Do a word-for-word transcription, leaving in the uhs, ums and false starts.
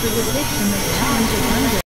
The victim is challenged under